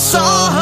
saw her.